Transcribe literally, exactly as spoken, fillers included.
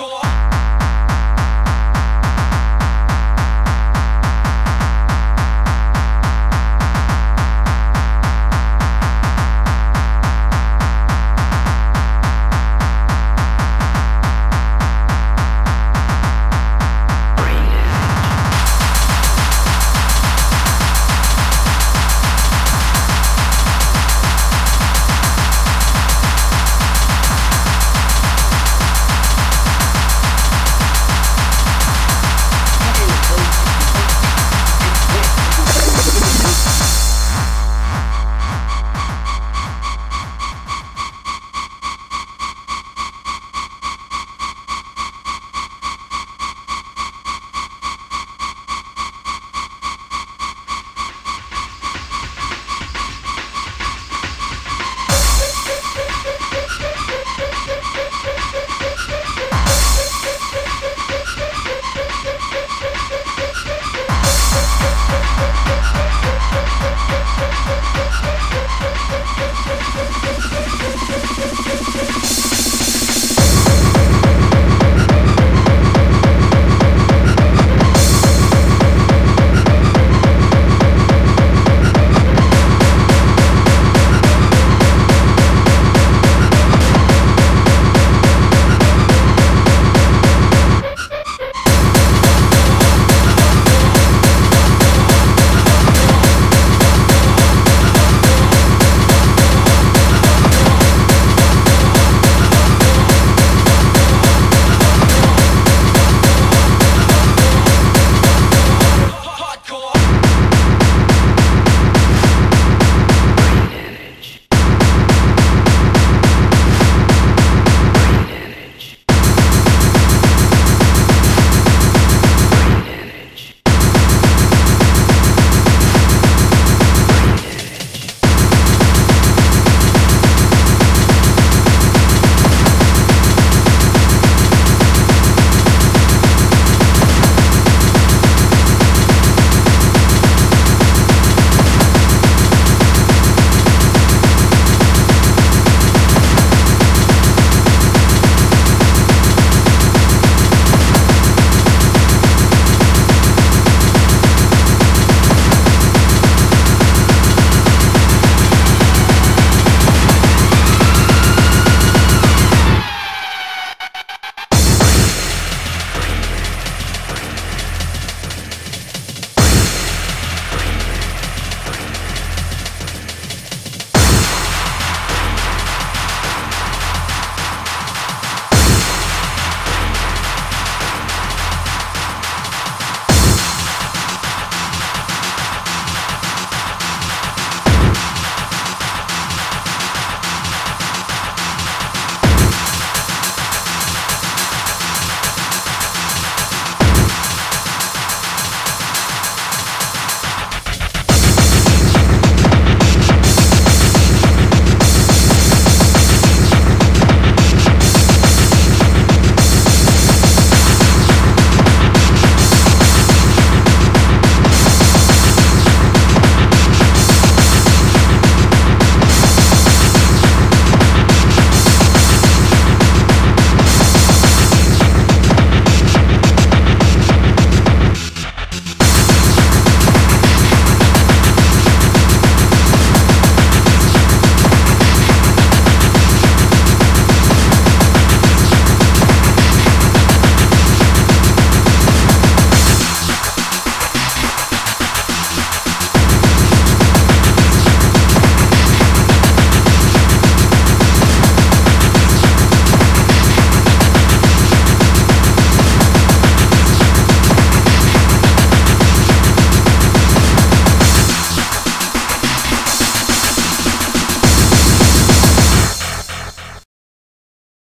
Hardcore.